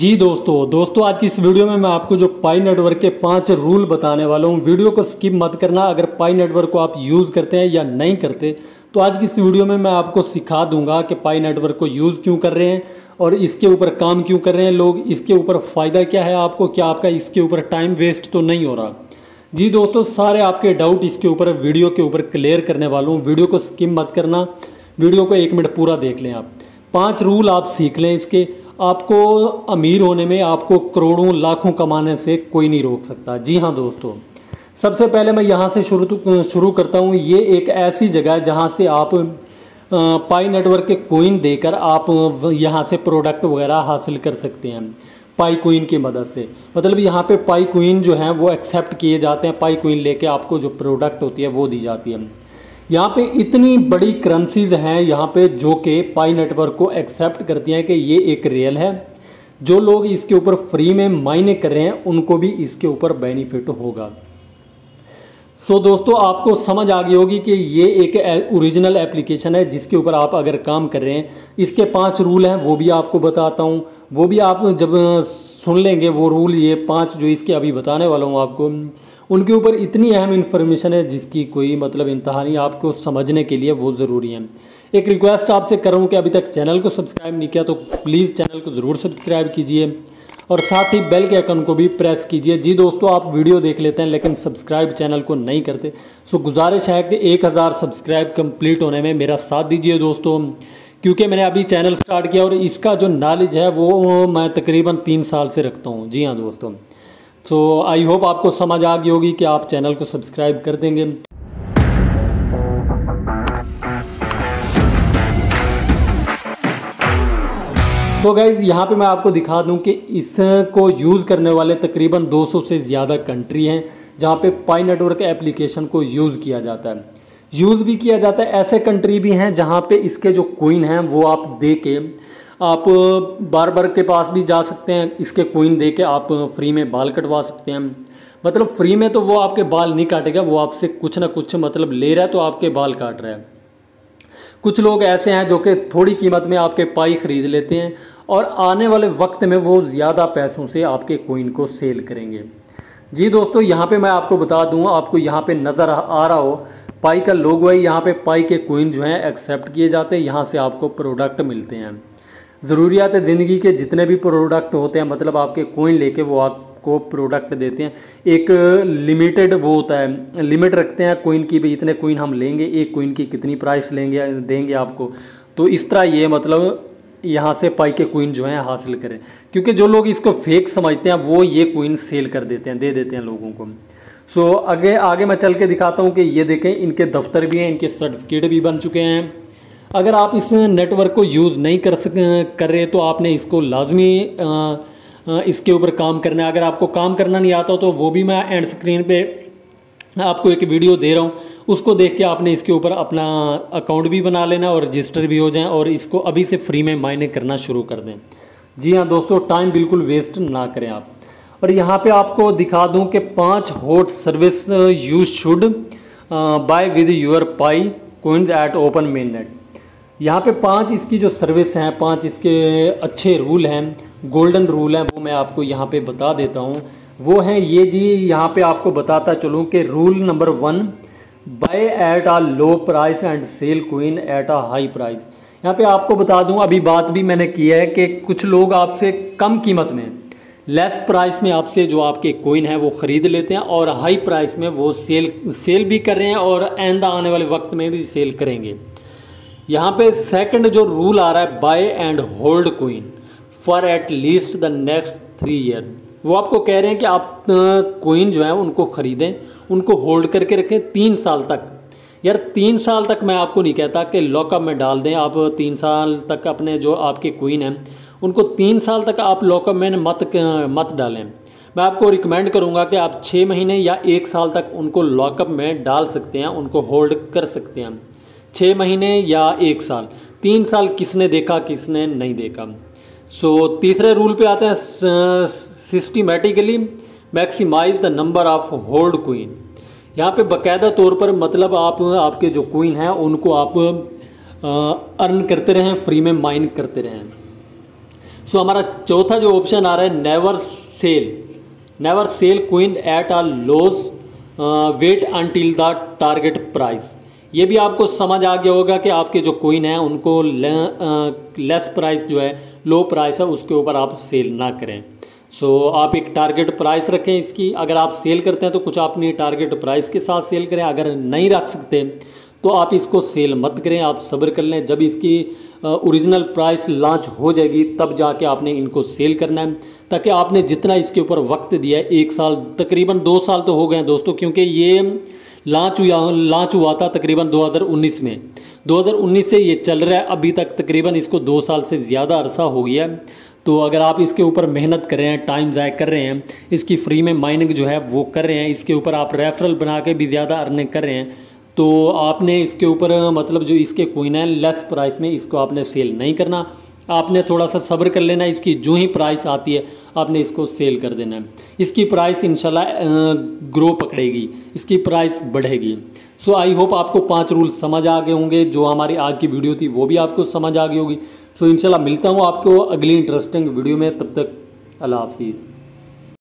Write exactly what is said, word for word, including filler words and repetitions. जी दोस्तों दोस्तों आज की इस वीडियो में मैं आपको जो पाई नेटवर्क के पांच रूल बताने वाला हूं। वीडियो को स्किप मत करना। अगर पाई नेटवर्क को आप यूज़ करते हैं या नहीं करते तो आज की इस वीडियो में मैं आपको सिखा दूंगा कि पाई नेटवर्क को यूज़ क्यों कर रहे हैं और इसके ऊपर काम क्यों कर रहे हैं लोग, इसके ऊपर फ़ायदा क्या है आपको, क्या आपका इसके ऊपर टाइम वेस्ट तो नहीं हो रहा। जी दोस्तों, सारे आपके डाउट इसके ऊपर वीडियो के ऊपर क्लियर करने वाला हूँ। वीडियो को स्किप मत करना, वीडियो को एक मिनट पूरा देख लें। आप पाँच रूल आप सीख लें, इसके आपको अमीर होने में, आपको करोड़ों लाखों कमाने से कोई नहीं रोक सकता। जी हाँ दोस्तों, सबसे पहले मैं यहाँ से शुरू शुरू करता हूँ। ये एक ऐसी जगह है जहाँ से आप पाई नेटवर्क के कोइन देकर आप यहाँ से प्रोडक्ट वगैरह हासिल कर सकते हैं पाई कोइन की मदद से। मतलब यहाँ पे पाई कोइन जो है वो एक्सेप्ट किए जाते हैं। पाई कोइन लेके आपको जो प्रोडक्ट होती है वो दी जाती है। यहाँ पे इतनी बड़ी करेंसीज हैं यहाँ पे जो कि पाई नेटवर्क को एक्सेप्ट करती हैं कि ये एक रियल है। जो लोग इसके ऊपर फ्री में माइनिंग कर रहे हैं उनको भी इसके ऊपर बेनिफिट होगा। सो so, दोस्तों आपको समझ आ गई होगी कि ये एक ओरिजिनल एप्लीकेशन है जिसके ऊपर आप अगर काम कर रहे हैं। इसके पांच रूल हैं, वो भी आपको बताता हूँ, वो भी आप जब सुन लेंगे वो रूल। ये पांच जो इसके अभी बताने वाला हूँ आपको, उनके ऊपर इतनी अहम इन्फॉर्मेशन है जिसकी कोई मतलब इंतहा नहीं। आपको समझने के लिए वो ज़रूरी है। एक रिक्वेस्ट आपसे करूँ कि अभी तक चैनल को सब्सक्राइब नहीं किया तो प्लीज़ चैनल को ज़रूर सब्सक्राइब कीजिए और साथ ही बेल के आइकन को भी प्रेस कीजिए। जी दोस्तों, आप वीडियो देख लेते हैं लेकिन सब्सक्राइब चैनल को नहीं करते। सो गुजारिश है कि एक हज़ार सब्सक्राइब कंप्लीट होने में मेरा साथ दीजिए दोस्तों, क्योंकि मैंने अभी चैनल स्टार्ट किया और इसका जो नॉलेज है वो मैं तकरीबन तीन साल से रखता हूँ। जी हाँ दोस्तों, तो आई होप आपको समझ आ गई होगी कि आप चैनल को सब्सक्राइब कर देंगे। तो गाइज़ यहाँ पे मैं आपको दिखा दूँ कि इसको यूज़ करने वाले तकरीबन दो सौ से ज़्यादा कंट्री हैं जहाँ पे पाई नेटवर्क एप्लीकेशन को यूज़ किया जाता है। यूज़ भी किया जाता है, ऐसे कंट्री भी हैं जहाँ पे इसके जो कोइन हैं वो आप दे के आप बार्बर के पास भी जा सकते हैं। इसके कोइन दे के आप फ्री में बाल कटवा सकते हैं। मतलब फ्री में तो वो आपके बाल नहीं काटेगा, वो आपसे कुछ ना कुछ मतलब ले रहा है तो आपके बाल काट रहा है। कुछ लोग ऐसे हैं जो कि थोड़ी कीमत में आपके पाई ख़रीद लेते हैं और आने वाले वक्त में वो ज़्यादा पैसों से आपके कोइन को सेल करेंगे। जी दोस्तों, यहाँ पे मैं आपको बता दूँ, आपको यहाँ पे नज़र आ रहा हो पाई का लोगो है। यहाँ पे पाई के कोइन जो हैं एक्सेप्ट किए जाते हैं, यहाँ से आपको प्रोडक्ट मिलते हैं। ज़रूरियात ज़िंदगी के जितने भी प्रोडक्ट होते हैं, मतलब आपके कोइन लेके वो आपको प्रोडक्ट देते हैं। एक लिमिटेड वो होता है, लिमिट रखते हैं कोइन की भी, इतने कोइन हम लेंगे, एक कोइन की कितनी प्राइस लेंगे देंगे आपको। तो इस तरह ये मतलब यहाँ से पाई के कोइन जो हैं हासिल करें, क्योंकि जो लोग इसको फेक समझते हैं वो ये कोइन सेल कर देते हैं, दे देते हैं लोगों को। सो so, आगे आगे मैं चल के दिखाता हूँ कि ये देखें, इनके दफ्तर भी हैं, इनके सर्टिफिकेट भी बन चुके हैं। अगर आप इस नेटवर्क को यूज़ नहीं कर सक कर रहे तो आपने इसको लाजमी इसके ऊपर काम करना है। अगर आपको काम करना नहीं आता तो वो भी मैं एंड स्क्रीन पे आपको एक वीडियो दे रहा हूँ, उसको देख के आपने इसके ऊपर अपना अकाउंट भी बना लेना और रजिस्टर भी हो जाए और इसको अभी से फ्री में माइनिंग करना शुरू कर दें। जी हाँ दोस्तों, टाइम बिल्कुल वेस्ट ना करें आप। और यहाँ पे आपको दिखा दूँ कि पांच hot service you should buy with your pi coins at open main net. यहाँ पे पांच इसकी जो सर्विस हैं, पांच इसके अच्छे रूल हैं, गोल्डन रूल हैं, वो मैं आपको यहाँ पे बता देता हूँ। वो हैं ये जी, यहाँ पे आपको बताता चलूँ कि rule number one, buy at a low price and sell coin at a high price. यहाँ पे आपको बता दूँ, अभी बात भी मैंने की है कि कुछ लोग आपसे कम कीमत में, लेस प्राइस में आपसे जो आपके कोइन है वो ख़रीद लेते हैं और हाई प्राइस में वो सेल सेल भी कर रहे हैं और आइंदा आने वाले वक्त में भी सेल करेंगे। यहाँ पे सेकंड जो रूल आ रहा है, buy and hold coin for at least the next three year. वो आपको कह रहे हैं कि आप कोइन जो है उनको ख़रीदें, उनको होल्ड करके रखें तीन साल तक। यार तीन साल तक मैं आपको नहीं कहता कि लॉकअप में डाल दें आप। तीन साल तक अपने जो आपके कोइन हैं उनको तीन साल तक आप लॉकअप में मत मत डालें। मैं आपको रिकमेंड करूंगा कि आप छः महीने या एक साल तक उनको लॉकअप में डाल सकते हैं, उनको होल्ड कर सकते हैं। छः महीने या एक साल, तीन साल किसने देखा किसने नहीं देखा। सो तीसरे रूल पे आते हैं, systematically maximise the number of hold coin. यहाँ पे बाकायदा तौर पर मतलब आप आपके जो कोइन हैं उनको आप अर्न करते रहें, फ्री में माइन करते रहें। सो हमारा चौथा जो ऑप्शन आ रहा है never sell, never sell coin at a loss, wait until the target price. ये भी आपको समझ आ गया होगा कि आपके जो क्वीन है उनको ले, आ, लेस प्राइस जो है लो प्राइस है उसके ऊपर आप सेल ना करें। सो so, आप एक टारगेट प्राइस रखें इसकी, अगर आप सेल करते हैं तो कुछ अपनी टारगेट प्राइस के साथ सेल करें, अगर नहीं रख सकते तो आप इसको सेल मत करें, आप सब्र कर लें, जब इसकी ओरिजिनल प्राइस लॉन्च हो जाएगी तब जाके आपने इनको सेल करना है, ताकि आपने जितना इसके ऊपर वक्त दिया है एक साल तकरीबन दो साल तो हो गए हैं दोस्तों, क्योंकि ये लॉन्च हुआ लॉन्च हुआ था तकरीबन दो हज़ार उन्नीस में, दो हज़ार उन्नीस से ये चल रहा है अभी तक, तकरीबन इसको दो साल से ज़्यादा अरसा हो गया। तो अगर आप इसके ऊपर मेहनत कर रहे हैं, टाइम ज़ाय कर रहे हैं, इसकी फ्री में माइनिंग जो है वो कर रहे हैं, इसके ऊपर आप रेफरल बना के भी ज़्यादा अर्निंग कर रहे हैं, तो आपने इसके ऊपर मतलब जो इसके कोइन है लेस प्राइस में इसको आपने सेल नहीं करना, आपने थोड़ा सा सब्र कर लेना, इसकी जो ही प्राइस आती है आपने इसको सेल कर देना है। इसकी प्राइस इंशाल्लाह ग्रो पकड़ेगी, इसकी प्राइस बढ़ेगी। सो आई होप आपको पांच रूल समझ आ गए होंगे, जो हमारी आज की वीडियो थी वो भी आपको समझ आ गई होगी। सो इंशाल्लाह मिलता हूँ आपको अगली इंटरेस्टिंग वीडियो में, तब तक अल्लाह हाफिज़।